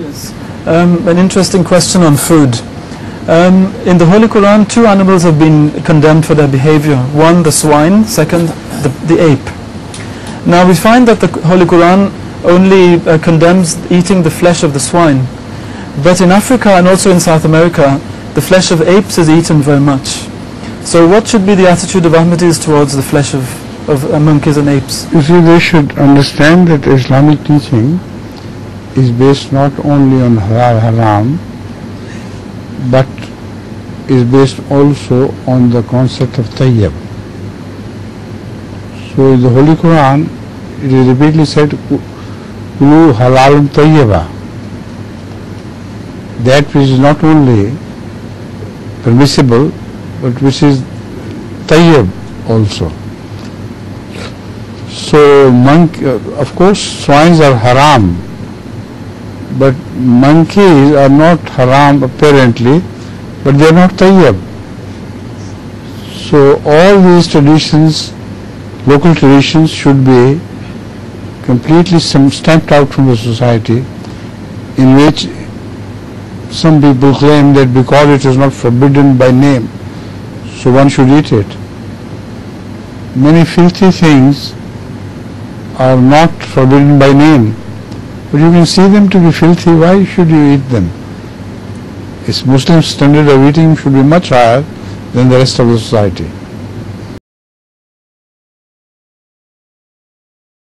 Yes. An interesting question on food. In the Holy Quran, two animals have been condemned for their behavior. One, the swine. Second, the ape. Now we find that the Holy Quran only condemns eating the flesh of the swine. But in Africa and also in South America, the flesh of apes is eaten very much. So what should be the attitude of Ahmadis towards the flesh of monkeys and apes? You see, they should understand that Islamic teaching is based not only on halal haram, but is based also on the concept of tayyib. So in the Holy Quran, it is repeatedly said, kulu halalun tayyibah, that which is not only permissible, but which is tayyib also. So of course swines are haram, but monkeys are not haram apparently, but they are not tayyib. So all these traditions, local traditions, should be completely stamped out from the society, in which some people claim that because it is not forbidden by name, so one should eat it. Many filthy things are not forbidden by name, but you can see them to be filthy. Why should you eat them? Its Muslim standard of eating should be much higher than the rest of the society.